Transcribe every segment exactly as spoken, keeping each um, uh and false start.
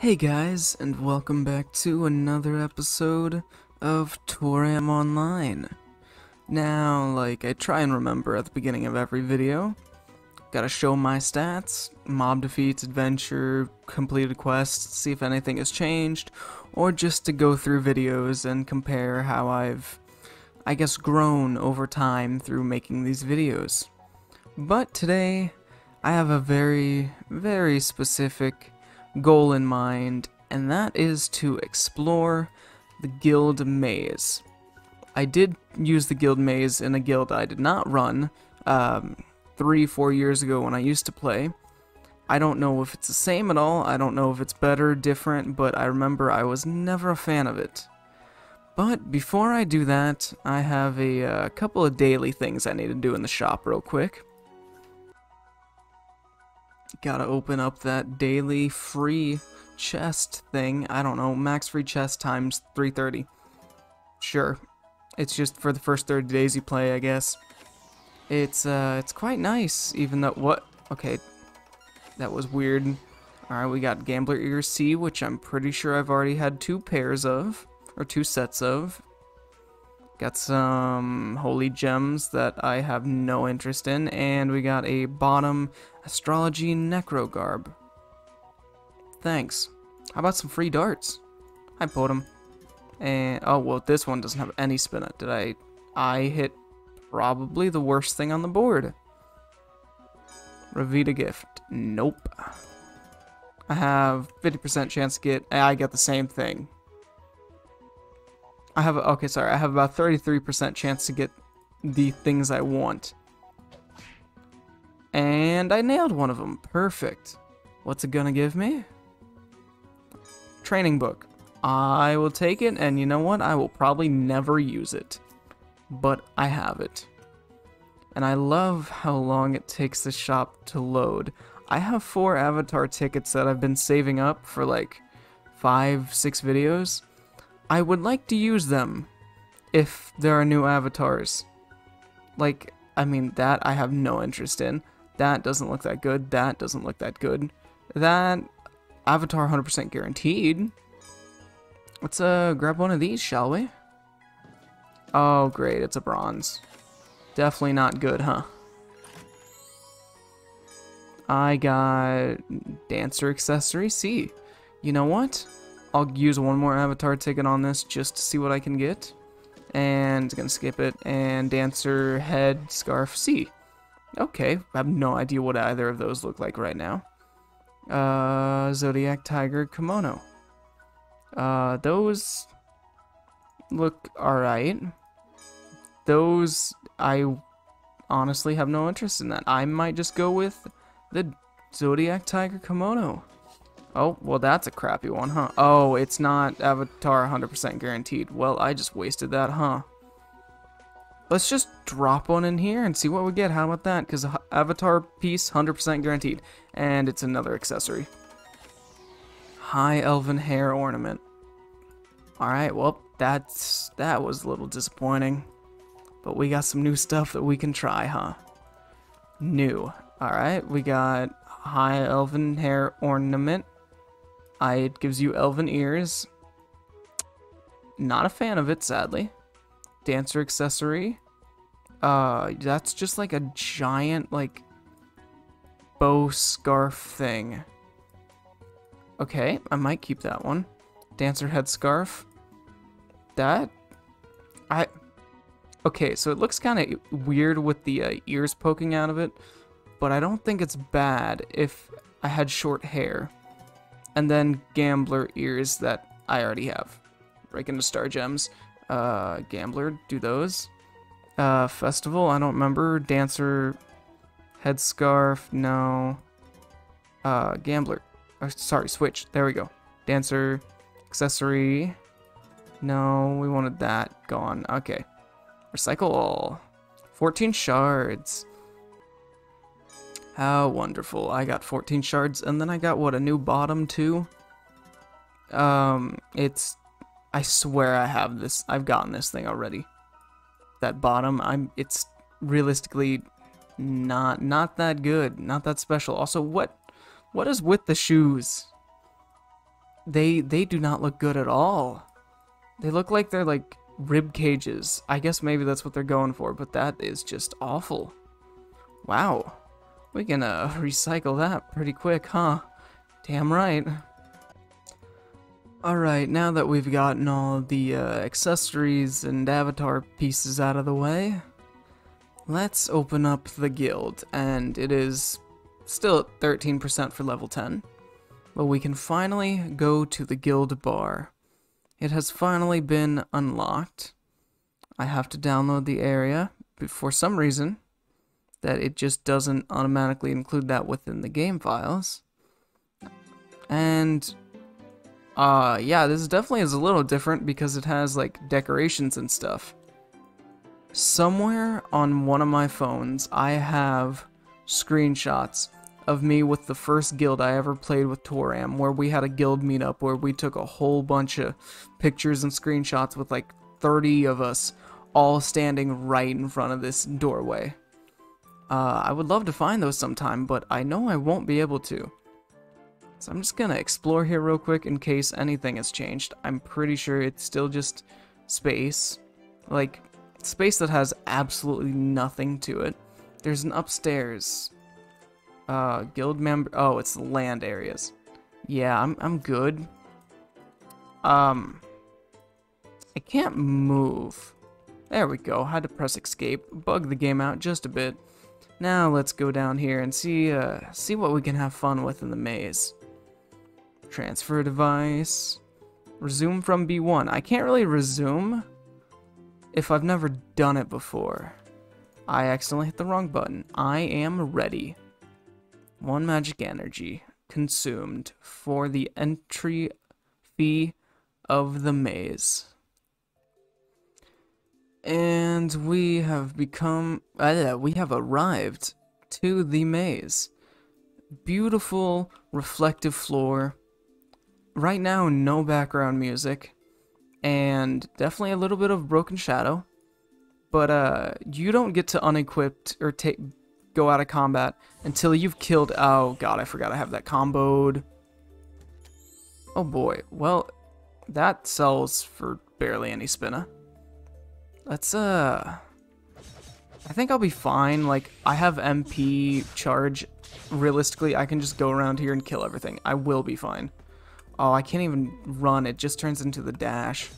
Hey guys, and welcome back to another episode of Toram Online. Now, like I try and remember at the beginning of every video, gotta show my stats, mob defeats, adventure, completed quests, see if anything has changed, or just to go through videos and compare how I've, I guess, grown over time through making these videos. But today, I have a very, very specific goal in mind, and that is to explore the guild maze. I did use the guild maze in a guild I did not run um, three, four years ago when I used to play. I don't know if it's the same at all, I don't know if it's better, different, but I remember I was never a fan of it. But before I do that, I have a uh, couple of daily things I need to do in the shop real quick. Gotta open up that daily free chest thing. I don't know, max free chest times three thirty. Sure. It's just for the first thirty days you play, I guess. It's uh it's quite nice, even though what okay. That was weird. Alright, we got Gambler Ear C, which I'm pretty sure I've already had two pairs of, or two sets of. Got some holy gems that I have no interest in, and we got a bottom astrology necro garb. Thanks. How about some free darts? Hi, Potom. And oh well, this one doesn't have any spin it. Did I? I hit probably the worst thing on the board. Revita gift. Nope. I have fifty percent chance to get. I get the same thing. I have, okay, sorry, I have about thirty-three percent chance to get the things I want. And I nailed one of them. Perfect. What's it gonna give me? Training book. I will take it, and you know what? I will probably never use it. But I have it. And I love how long it takes the shop to load. I have four avatar tickets that I've been saving up for like five, six videos. I would like to use them if there are new avatars. Like, I mean, that I have no interest in. That doesn't look that good. That doesn't look that good. That avatar one hundred percent guaranteed. Let's uh, grab one of these, shall we? Oh, great. It's a bronze. Definitely not good, huh? I got Dancer Accessory C. You know what? I'll use one more avatar ticket on this just to see what I can get. And gonna skip it. And Dancer Head Scarf C. Okay, I have no idea what either of those look like right now. Uh, Zodiac Tiger Kimono. Uh, those look alright. Those, I honestly have no interest in that. I might just go with the Zodiac Tiger Kimono. Oh, well that's a crappy one, huh? Oh, it's not avatar one hundred percent guaranteed. Well, I just wasted that, huh? Let's just drop one in here and see what we get. How about that? Because avatar piece, one hundred percent guaranteed. And it's another accessory. High elven hair ornament. Alright, well, that's that was a little disappointing. But we got some new stuff that we can try, huh? New. Alright, we got high elven hair ornament. I, it gives you elven ears. Not a fan of it, sadly. Dancer accessory. Uh, that's just like a giant, like, bow scarf thing. Okay, I might keep that one. Dancer head scarf. That? I... Okay, so it looks kind of weird with the uh, ears poking out of it, but I don't think it's bad if I had short hair. And then Gambler Ears that I already have. Break into Star Gems. Uh, Gambler, do those. Uh, Festival, I don't remember. Dancer, Headscarf, no. Uh, Gambler. Oh, sorry, Switch. There we go. Dancer, Accessory. No, we wanted that. Gone. Okay. Recycle all. fourteen shards. How wonderful. I got fourteen shards, and then I got, what, a new bottom, too? Um, it's... I swear I have this. I've gotten this thing already. That bottom, I'm... It's realistically not not that good. Not that special. Also, what... What is with the shoes? They they do not look good at all. They look like they're like rib cages. I guess maybe that's what they're going for, but that is just awful. Wow. We can uh, recycle that pretty quick, huh? Damn right. Alright, now that we've gotten all the uh, accessories and avatar pieces out of the way, let's open up the guild, and it is still at thirteen percent for level ten. But we can finally go to the guild bar. It has finally been unlocked. I have to download the area, but for some reason, that it just doesn't automatically include that within the game files. And Uh, yeah, this definitely is a little different because it has, like, decorations and stuff. Somewhere on one of my phones, I have screenshots of me with the first guild I ever played with Toram, where we had a guild meetup where we took a whole bunch of pictures and screenshots with, like, thirty of us all standing right in front of this doorway. Uh, I would love to find those sometime, but I know I won't be able to. So I'm just gonna explore here real quick in case anything has changed. I'm pretty sure it's still just space. Like, space that has absolutely nothing to it. There's an upstairs. Uh, guild member- oh, it's land areas. Yeah, I'm, I'm good. Um, I can't move. There we go, had to press escape. Bug the game out just a bit. Now let's go down here and see, uh, see what we can have fun with in the maze. Transfer device. Resume from B one. I can't really resume if I've never done it before. I accidentally hit the wrong button. I am ready. One magic energy consumed for the entry fee of the maze. And we have become... Uh, we have arrived to the maze. Beautiful, reflective floor. Right now, no background music, and definitely a little bit of broken shadow, but uh, you don't get to unequipped or take go out of combat until you've killed... Oh god, I forgot I have that comboed. Oh boy, well, that sells for barely any spinna. Let's, uh... I think I'll be fine. Like, I have M P charge. Realistically, I can just go around here and kill everything. I will be fine. Oh, I can't even run. It just turns into the dash.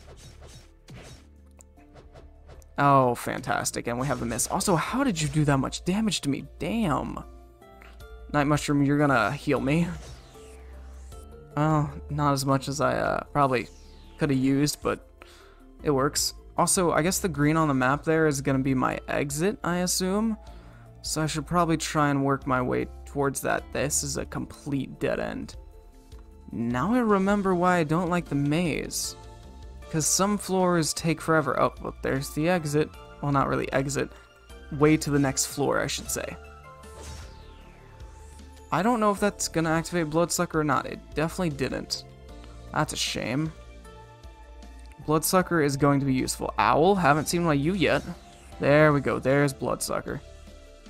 Oh, fantastic. And we have the miss. Also, how did you do that much damage to me? Damn. Night Mushroom, you're gonna heal me. Well, not as much as I uh, probably could have used, but it works. Also, I guess the green on the map there is going to be my exit, I assume. So I should probably try and work my way towards that. This is a complete dead end. Now I remember why I don't like the maze. Because some floors take forever. Oh, well, there's the exit. Well, not really exit. Way to the next floor, I should say. I don't know if that's going to activate Bloodsucker or not. It definitely didn't. That's a shame. Bloodsucker is going to be useful. Owl, haven't seen one of you yet. There we go, there's Bloodsucker.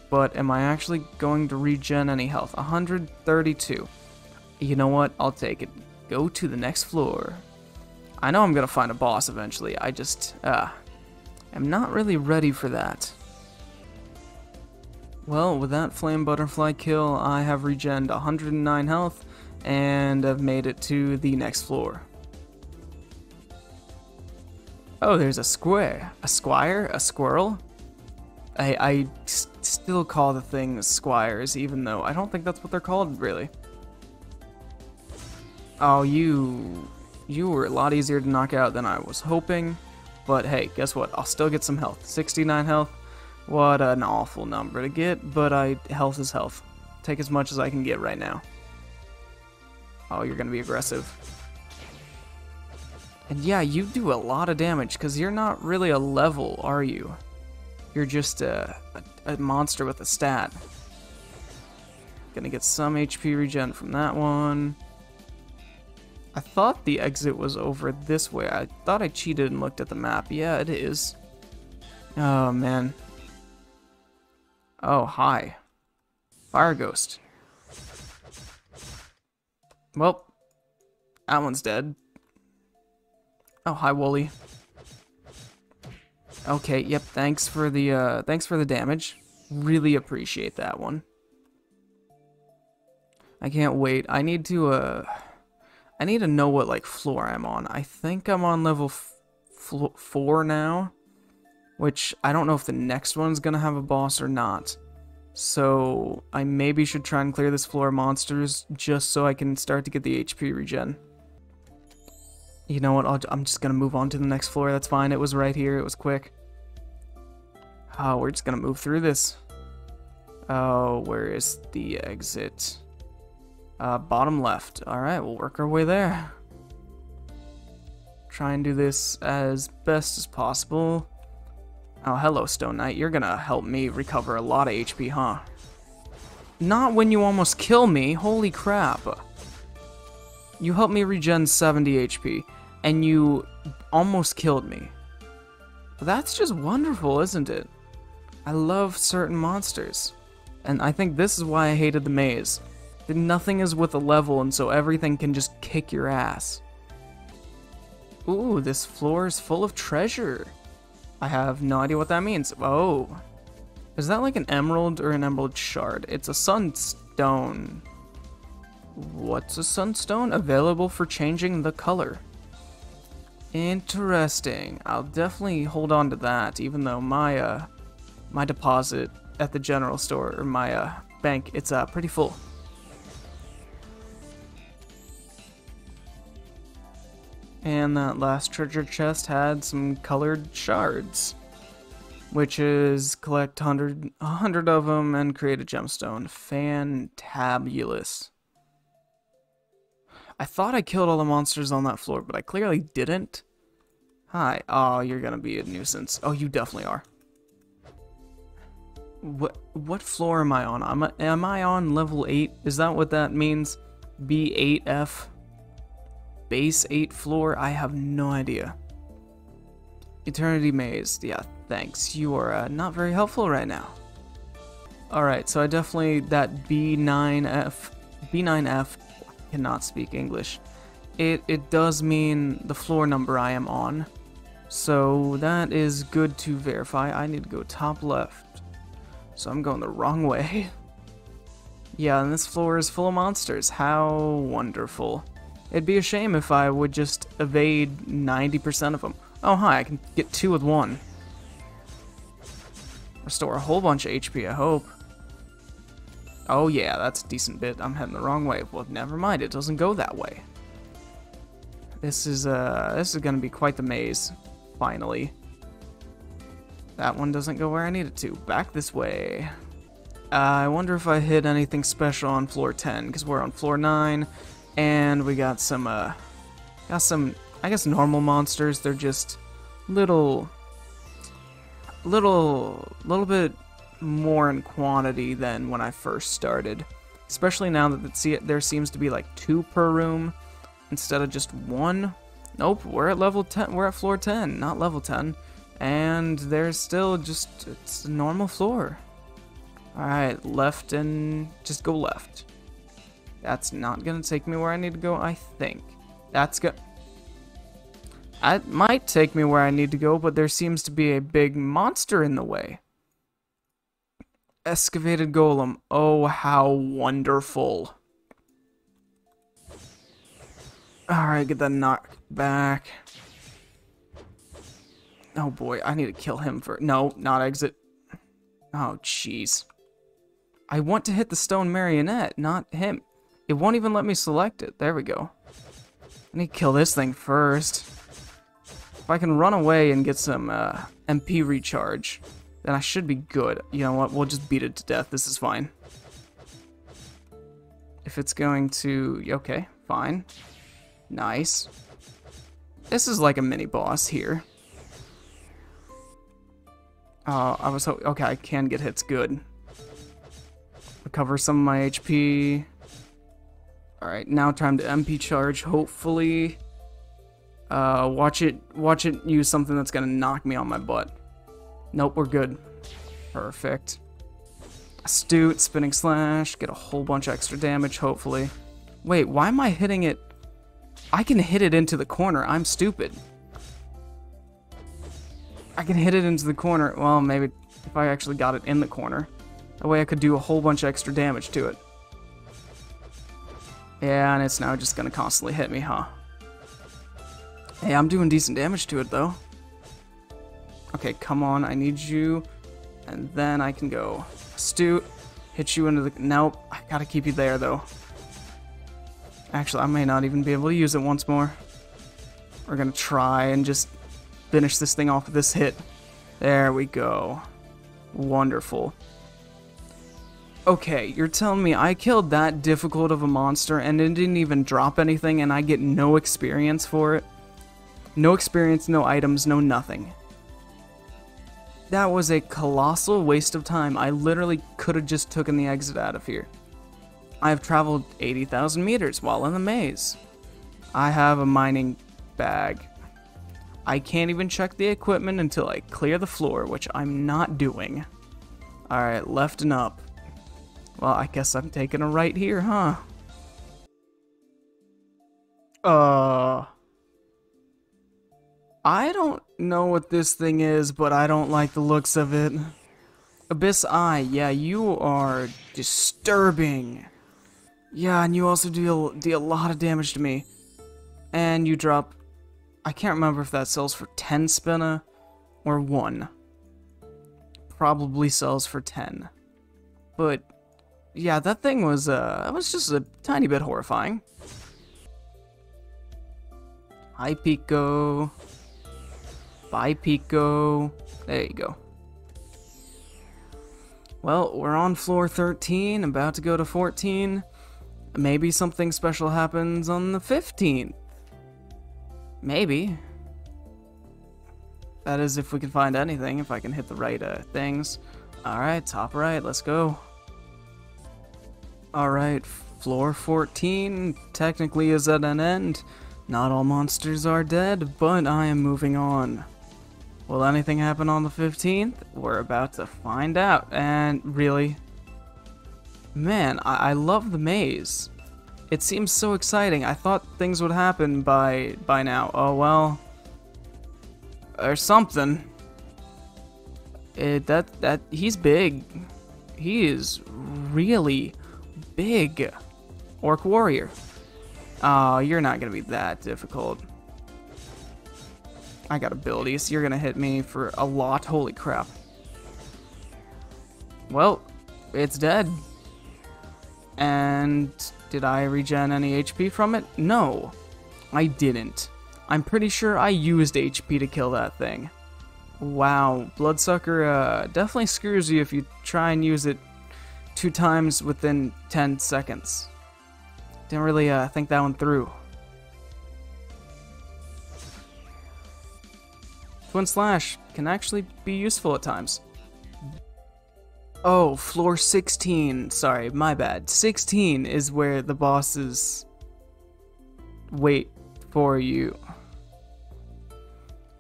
But am I actually going to regen any health? one hundred thirty-two. You know what, I'll take it. Go to the next floor. I know I'm gonna find a boss eventually, I just, uh, I'm not really ready for that. Well, with that Flame Butterfly kill, I have regened one hundred nine health, and I've made it to the next floor. Oh, there's a square, a squire, a squirrel. I, I st still call the things squires, even though I don't think that's what they're called, really. Oh, you, you were a lot easier to knock out than I was hoping. But hey, guess what? I'll still get some health. sixty-nine health. What an awful number to get, but I health is health. Take as much as I can get right now. Oh, you're gonna be aggressive. And yeah, you do a lot of damage, because you're not really a level, are you? You're just a, a, a monster with a stat. Gonna get some H P regen from that one. I thought the exit was over this way. I thought I cheated and looked at the map. Yeah, it is. Oh, man. Oh, hi. Fire Ghost. Well, That one's dead. Oh, hi, Wooly. Okay, yep, thanks for the, uh, thanks for the damage. Really appreciate that one. I can't wait. I need to, uh... I need to know what, like, floor I'm on. I think I'm on level f f four now. Which, I don't know if the next one's gonna have a boss or not. So, I maybe should try and clear this floor of monsters, just so I can start to get the H P regen. You know what, I'll, I'm just gonna move on to the next floor, that's fine. It was right here, it was quick. Oh, we're just gonna move through this. Oh, where is the exit? Uh, bottom left. Alright, we'll work our way there. Try and do this as best as possible. Oh, hello, Stone Knight. You're gonna help me recover a lot of H P, huh? Not when you almost kill me. Holy crap. You helped me regen seventy H P, and you almost killed me. That's just wonderful, isn't it? I love certain monsters. And I think this is why I hated the maze. Nothing is with a level, and so everything can just kick your ass. Ooh, this floor is full of treasure. I have no idea what that means. Oh. Is that like an emerald or an emerald shard? It's a sunstone. What's a sunstone? Available for changing the color. Interesting. I'll definitely hold on to that, even though my, uh, my deposit at the general store, or my uh, bank, it's uh, pretty full. And that last treasure chest had some colored shards, which is collect one hundred of them and create a gemstone. Fantabulous. I thought I killed all the monsters on that floor, but I clearly didn't. Hi. Oh, you're gonna be a nuisance. Oh, you definitely are. What what floor am I on? Am I, am I on level eight? Is that what that means? B eight F? Base eight floor? I have no idea. Eternity Maze. Yeah, thanks. You are uh, not very helpful right now. Alright, so I definitely... That B nine F... B nine F... I cannot speak English. It, it does mean the floor number I am on. So that is good to verify. I need to go top left. So I'm going the wrong way. Yeah, and this floor is full of monsters. How wonderful. It'd be a shame if I would just evade ninety percent of them. Oh, hi, I can get two with one. Restore a whole bunch of H P, I hope. Oh, yeah, that's a decent bit. I'm heading the wrong way. Well, never mind, it doesn't go that way. This is, uh, this is gonna be quite the maze, finally. That one doesn't go where I need it to. Back this way. Uh, I wonder if I hit anything special on floor ten, because we're on floor nine. And we got some, uh, got some, I guess, normal monsters. They're just little, little, little bit more in quantity than when I first started. Especially now that there seems to be like two per room instead of just one. Nope, we're at level ten, we're at floor ten, not level ten. And there's still just, it's a normal floor. Alright, left and just go left. That's not gonna take me where I need to go, I think. That's go- That might take me where I need to go, but there seems to be a big monster in the way. Excavated golem. Oh, how wonderful. Alright, get that knocked back. Oh boy, I need to kill him for- No, not exit. Oh, jeez. I want to hit the stone marionette, not him. It won't even let me select it. There we go. I need to kill this thing first. If I can run away and get some uh, M P recharge, then I should be good. You know what? We'll just beat it to death. This is fine. If it's going to... Okay, fine. Nice. This is like a mini-boss here. Uh, I was hoping... Okay, I can get hits. Good. Recover some of my H P... Alright, now time to M P charge, hopefully. Uh, watch it, watch it use something that's gonna knock me on my butt. Nope, we're good. Perfect. Astute, spinning slash, get a whole bunch of extra damage, hopefully. Wait, why am I hitting it? I can hit it into the corner. I'm stupid. I can hit it into the corner. Well, maybe if I actually got it in the corner. That way I could do a whole bunch of extra damage to it. Yeah, and it's now just gonna constantly hit me, huh? Hey, I'm doing decent damage to it, though. Okay, come on, I need you. And then I can go astute, hit you into the... Nope, I gotta keep you there, though. Actually, I may not even be able to use it once more. We're gonna try and just finish this thing off with this hit. There we go. Wonderful. Okay, you're telling me I killed that difficult of a monster and it didn't even drop anything and I get no experience for it? No experience, no items, no nothing. That was a colossal waste of time. I literally could have just taken the exit out of here. I have traveled eighty thousand meters while in the maze. I have a mining bag. I can't even check the equipment until I clear the floor, which I'm not doing. Alright, left and up. Well, I guess I'm taking a right here, huh? Uh... I don't know what this thing is, but I don't like the looks of it. Abyss Eye, yeah, you are disturbing. Yeah, and you also deal, deal a lot of damage to me. And you drop... I can't remember if that sells for ten spinna or one. Probably sells for ten. But, yeah, that thing was, uh, it was just a tiny bit horrifying. Hi, Pico. Bye, Pico. There you go. Well, we're on floor thirteen, about to go to fourteen. Maybe something special happens on the fifteenth. Maybe. That is if we can find anything, if I can hit the right uh, things. Alright, top right, let's go. Alright, floor fourteen technically is at an end. Not all monsters are dead, but I am moving on. Will anything happen on the fifteenth? We're about to find out, and really... Man, I, I love the maze. It seems so exciting. I thought things would happen by, by now. Oh, well... Or something. It, that, that, he's big. He is really big. Orc warrior. Oh, you're not gonna be that difficult. I got abilities, so you're gonna hit me for a lot. Holy crap. Well, it's dead. And did I regen any H P from it? No, I didn't. I'm pretty sure I used H P to kill that thing. Wow, Bloodsucker uh, definitely screws you if you try and use it two times within ten seconds. Didn't really uh, think that one through. Twin Slash can actually be useful at times. Oh, floor sixteen. Sorry, my bad. sixteen is where the bosses wait for you.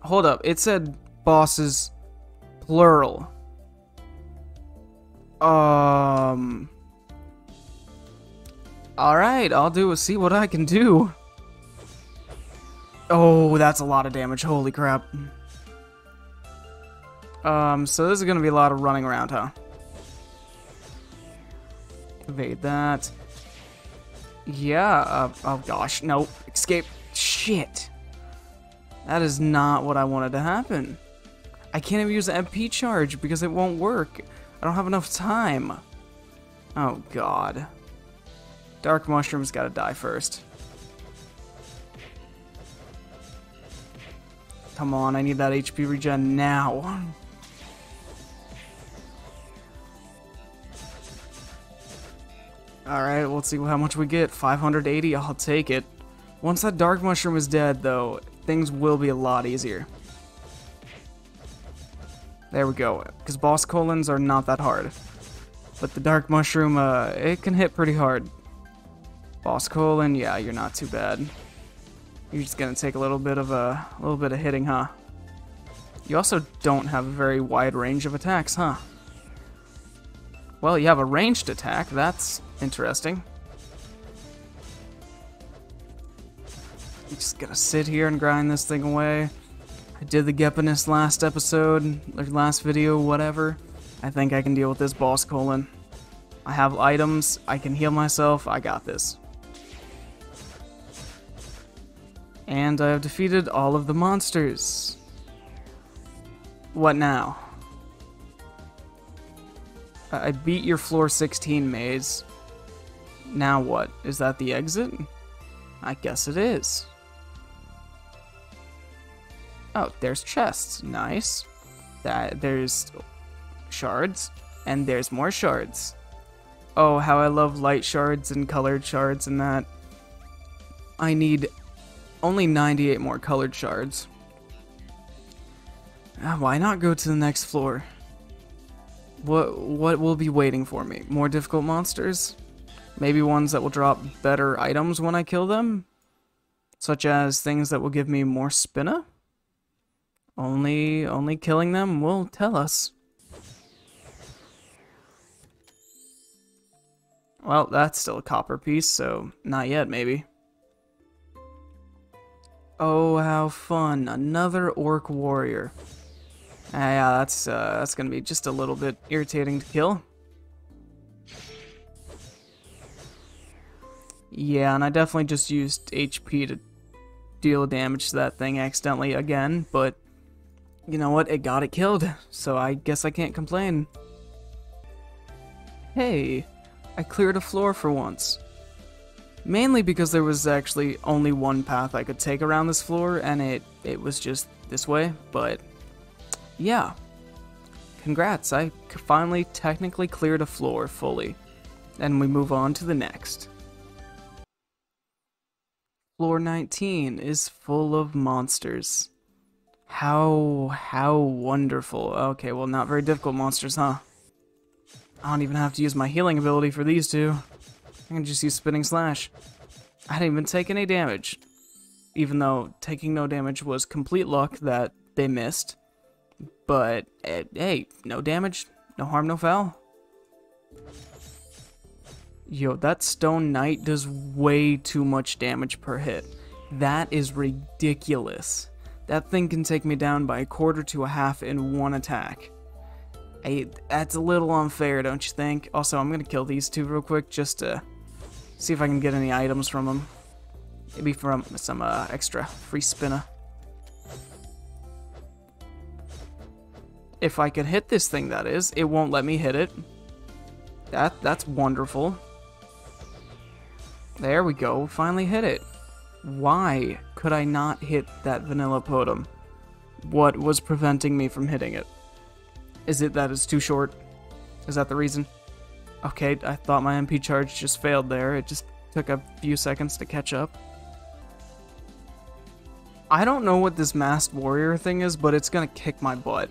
Hold up, it said bosses plural. Um... Alright, I'll do see what I can do. Oh, that's a lot of damage. Holy crap. Um, so this is going to be a lot of running around, huh? Evade that. Yeah, uh, oh gosh, nope. Escape. Shit. That is not what I wanted to happen. I can't even use the M P charge because it won't work. I don't have enough time. Oh god. Dark Mushroom's gotta die first. Come on, I need that H P regen now. Alright, we'll see how much we get. five hundred eighty, I'll take it. Once that Dark Mushroom is dead, though, things will be a lot easier. There we go, because boss colons are not that hard. But the Dark Mushroom, uh, it can hit pretty hard. Boss colon, yeah, you're not too bad. You're just gonna take a little bit of a, a little bit of hitting, huh? You also don't have a very wide range of attacks, huh? Well, you have a ranged attack. That's interesting. I'm just gonna sit here and grind this thing away. I did the Geppinus last episode, or last video, whatever. I think I can deal with this boss colon. I have items, I can heal myself, I got this. And I have defeated all of the monsters. What now? I beat your floor sixteen maze. Now what? Is that the exit? I guess it is. Oh, there's chests. Nice. That there's shards, and there's more shards. Oh, how I love light shards and colored shards and that. I need only ninety-eight more colored shards. Uh, why not go to the next floor? What, what will be waiting for me? More difficult monsters? Maybe ones that will drop better items when I kill them? Such as things that will give me more spinna? Only, only killing them will tell us. Well, that's still a copper piece, so not yet, maybe. Oh, how fun. Another orc warrior. Ah, yeah, that's, uh, that's gonna be just a little bit irritating to kill. Yeah, and I definitely just used H P to deal damage to that thing accidentally again, but you know what? It got it killed, so I guess I can't complain. Hey, I cleared a floor for once. Mainly because there was actually only one path I could take around this floor, and it, it was just this way, but yeah. Congrats, I finally technically cleared a floor fully. And we move on to the next. Floor nineteen is full of monsters. How, how wonderful. Okay, well, not very difficult monsters, huh? I don't even have to use my healing ability for these two. I can just use Spinning Slash. I didn't even take any damage. Even though taking no damage was complete luck that they missed. But, hey, no damage, no harm, no foul. Yo, that Stone Knight does way too much damage per hit. That is ridiculous. That thing can take me down by a quarter to a half in one attack. I, that's a little unfair, don't you think? Also, I'm gonna kill these two real quick just to see if I can get any items from them. Maybe from some uh, extra free spinner. If I could hit this thing, that is. It won't let me hit it. That that's wonderful. There we go. Finally hit it. Why could I not hit that vanilla totem? What was preventing me from hitting it? Is it that it's too short? Is that the reason? Okay, I thought my M P charge just failed there. It just took a few seconds to catch up. I don't know what this masked warrior thing is, but it's gonna kick my butt.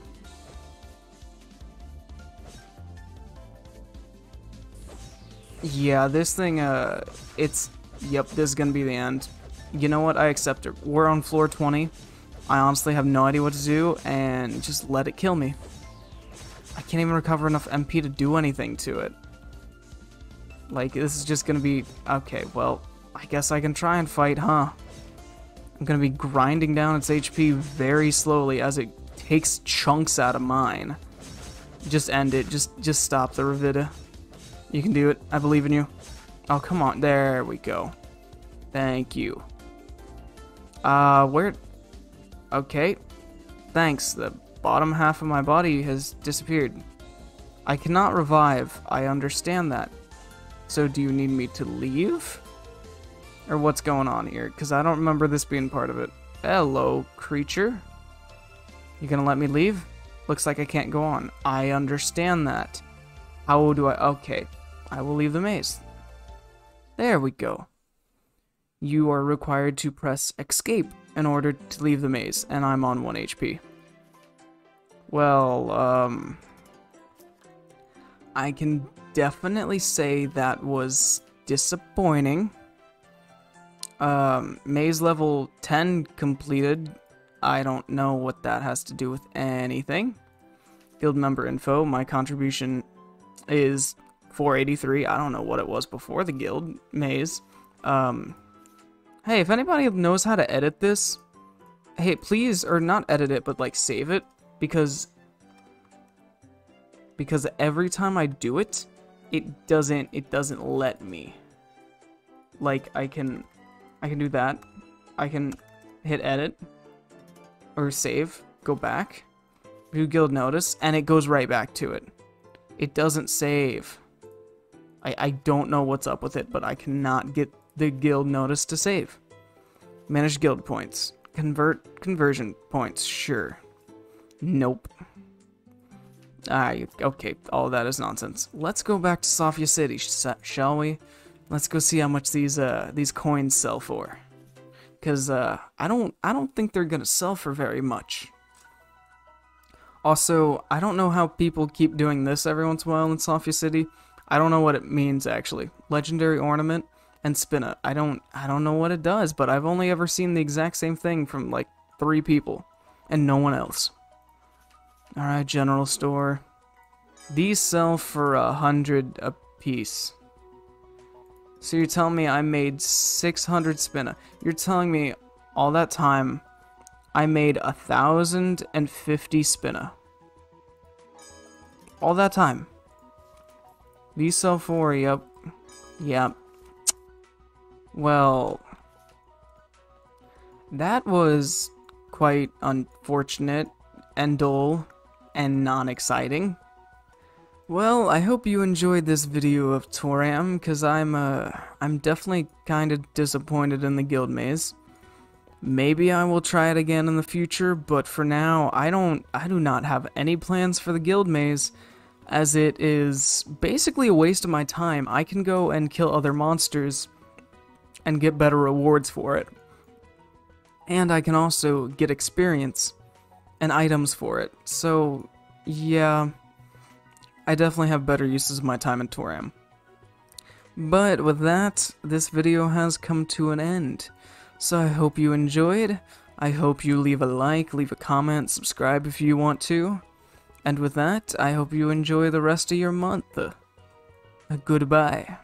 Yeah, this thing, uh, it's, yep, this is gonna be the end. You know what, I accept it. We're on floor twenty. I honestly have no idea what to do, and just let it kill me. I can't even recover enough M P to do anything to it. Like, this is just gonna be, okay, well, I guess I can try and fight, huh? I'm gonna be grinding down its H P very slowly as it takes chunks out of mine. Just end it, just, just stop the Revita. You can do it. I believe in you. Oh, come on. There we go. Thank you. Uh, where... Okay. Thanks. The bottom half of my body has disappeared. I cannot revive. I understand that. So do you need me to leave? Or what's going on here? Because I don't remember this being part of it. Hello, creature. You gonna let me leave? Looks like I can't go on. I understand that. How do I... Okay. I will leave the maze. There we go. You are required to press escape in order to leave the maze, and I'm on one H P. Well, um... I can definitely say that was disappointing. Um, maze level ten completed. I don't know what that has to do with anything. Guild member info, my contribution is four eighty-three. I don't know what it was before the guild maze. Um, Hey, if anybody knows how to edit this, hey, please, or not edit it, but like save it, because because every time I do it, it doesn't it doesn't let me. Like I can I can do that. I can hit edit or save, go back, do guild notice, and it goes right back to it. It doesn't save. I, I don't know what's up with it, but I cannot get the guild notice to save. Manage guild points. Convert conversion points, sure. Nope. Ah, okay, all of that is nonsense. Let's go back to Sofia City, sh shall we? Let's go see how much these uh these coins sell for. Cause uh I don't I don't think they're gonna sell for very much. Also, I don't know how people keep doing this every once in a while in Sofia City. I don't know what it means, actually. Legendary Ornament and Spinna. I don't I don't know what it does, but I've only ever seen the exact same thing from like three people and no one else. Alright, general store. These sell for a hundred a piece. So you're telling me I made six hundred Spinna. You're telling me all that time I made a thousand and fifty Spinna. All that time. These sell for, yep. Yep. Well, that was quite unfortunate and dull and non-exciting. Well, I hope you enjoyed this video of Toram, cause I'm uh I'm definitely kinda disappointed in the guild maze. Maybe I will try it again in the future, but for now I don't I do not have any plans for the guild maze, as it is basically a waste of my time. I can go and kill other monsters and get better rewards for it. And I can also get experience and items for it. So yeah, I definitely have better uses of my time in Toram. But with that, this video has come to an end. So I hope you enjoyed. I hope you leave a like, leave a comment, subscribe if you want to. And with that, I hope you enjoy the rest of your month. Uh, goodbye.